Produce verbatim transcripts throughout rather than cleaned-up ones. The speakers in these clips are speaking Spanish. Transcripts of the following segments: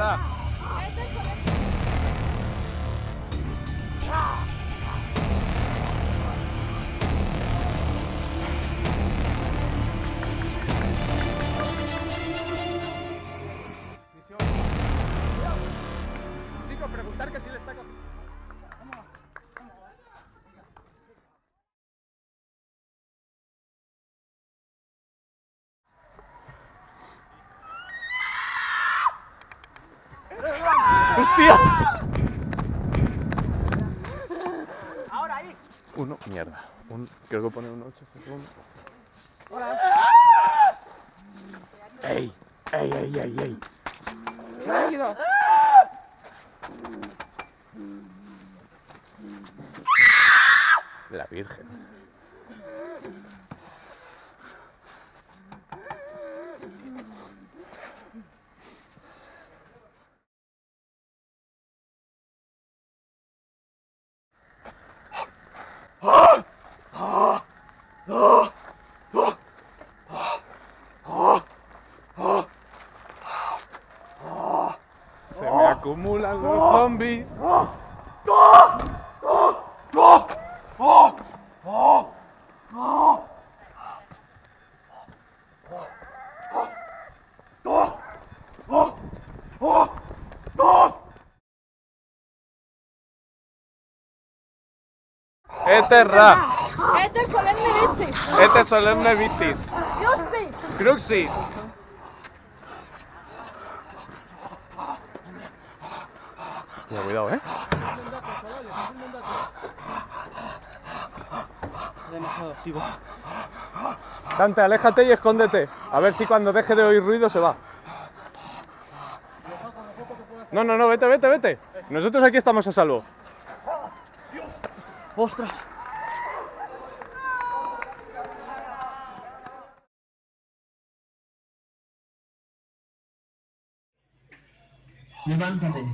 está. Chico, preguntar que si le está con... ¡Hostia! Ahora ahí. Uno, mierda. Un, creo que pone un ocho segundos. Hola. ¡Ey! ¡Ey, ey, ey, ey! ¡Rápido! La Virgen. ¡Ah! ¡Ah! ¡Ah! ¡Ah! ¡Ah! ¡Ah! ¡Ah! ¡Ah! Se me acumulan los zombies. ¡Ah! ¡Ah! ¡Ah! ¡Ah! ¡Ah! ¡Ah! ¡Ah! Este es Ra. Este es solemne vitis. Este es solemne vitis. Cruxis. Cruxis. Cuidado, cuidado, eh. Demasiado activo. Dante, aléjate y escóndete. A ver si cuando deje de oír ruido se va. No, no, no, vete, vete, vete. Nosotros aquí estamos a salvo. ¡Ostras! ¡Levántate!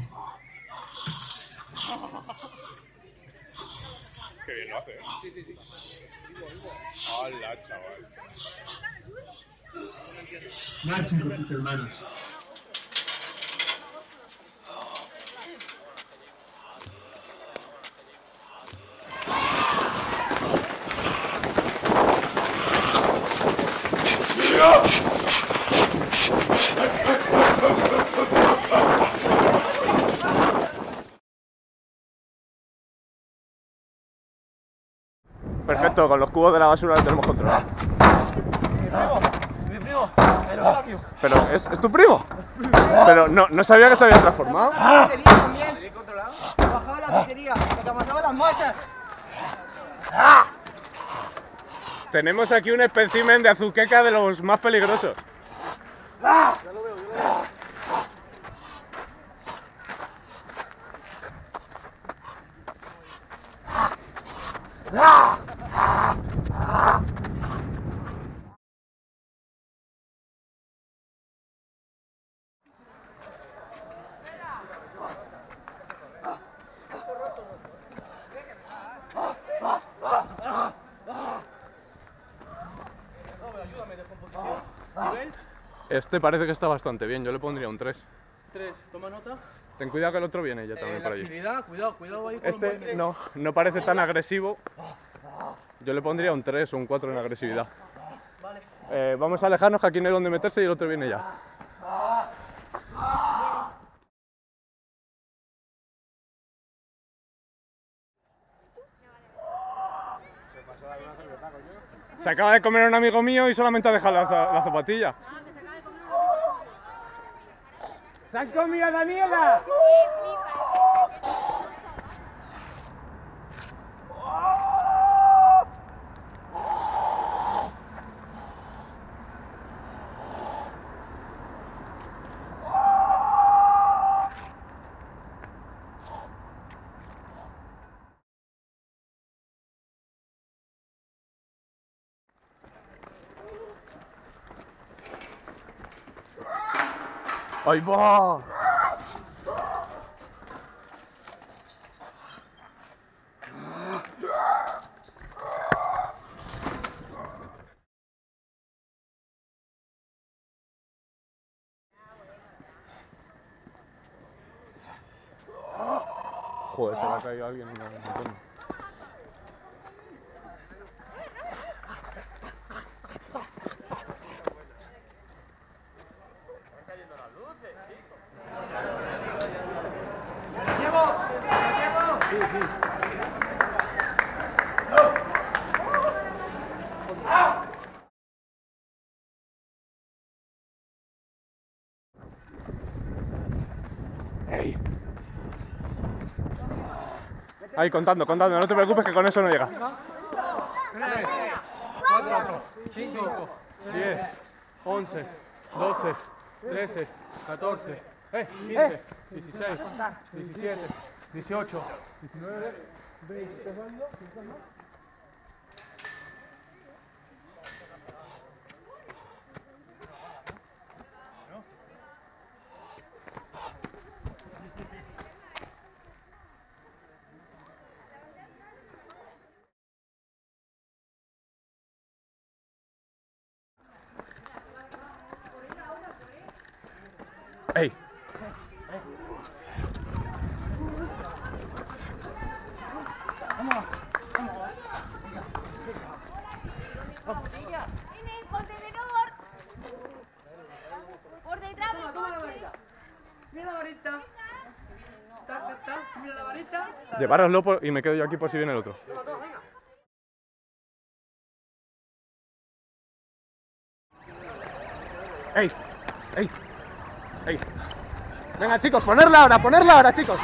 ¡Qué bien lo hace! ¿Eh? Sí, sí, sí. ¡Hala, chaval! ¡Marchen con tus hermanos! Perfecto, con los cubos de la basura lo tenemos controlado. Mi primo, mi primo, el Horacio. Pero es, es tu primo. Pero no, no sabía que se había transformado. La pizzería también. Bajaba la pizzería, que te pasaba las mochas. Tenemos aquí un espécimen de azuqueca de los más peligrosos. Ya lo veo, ya lo veo. ¡Ah! ¡Ah! ¡Ah! Este parece que está bastante bien, yo le pondría un tres. tres, toma nota. Ten cuidado que el otro viene ya también eh, por allí. Cuidado, cuidado ahí. Este no, no parece tan agresivo. Yo le pondría un tres o un cuatro en agresividad. Vale. Eh, vamos a alejarnos que aquí no hay donde meterse y el otro viene ya. Se acaba de comer a un amigo mío y solamente ha dejado la, la zapatilla. ¡Se han comido a Daniela! ¡Ahí va! Joder, se le ha caído a alguien. Ahí, contando, contando, no te preocupes que con eso no llega. tres, cuatro, cinco, diez, once, doce, trece, catorce, quince, dieciséis, diecisiete, dieciocho, diecinueve, veinte. Ey. Vamos, vamos. En el contenedor. Por detrás. Toma la varita. Mira la varita. Está, está. Mira la varita. Llevároslo por, y me quedo yo aquí por si viene el otro. Ey. Ey. Ahí. Venga chicos, ponerla ahora, ponerla ahora chicos.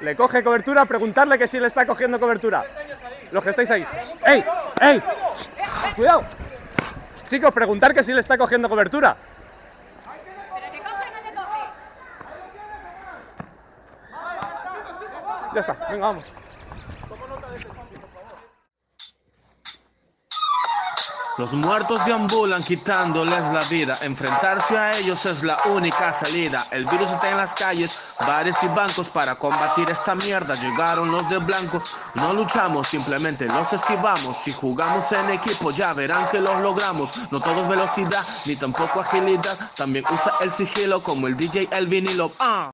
Le coge cobertura, preguntarle que si le está cogiendo cobertura. Los que estáis ahí. ¡Ey! ¡Ey! ¡Cuidado! Chicos, preguntar que si le está cogiendo cobertura. Ya está, venga, vamos. Los muertos deambulan quitándoles la vida, enfrentarse a ellos es la única salida. El virus está en las calles, bares y bancos, para combatir esta mierda llegaron los de blanco. No luchamos, simplemente los esquivamos, si jugamos en equipo ya verán que los logramos. No todo es velocidad, ni tampoco agilidad, también usa el sigilo como el D J el vinilo. ¡Ah!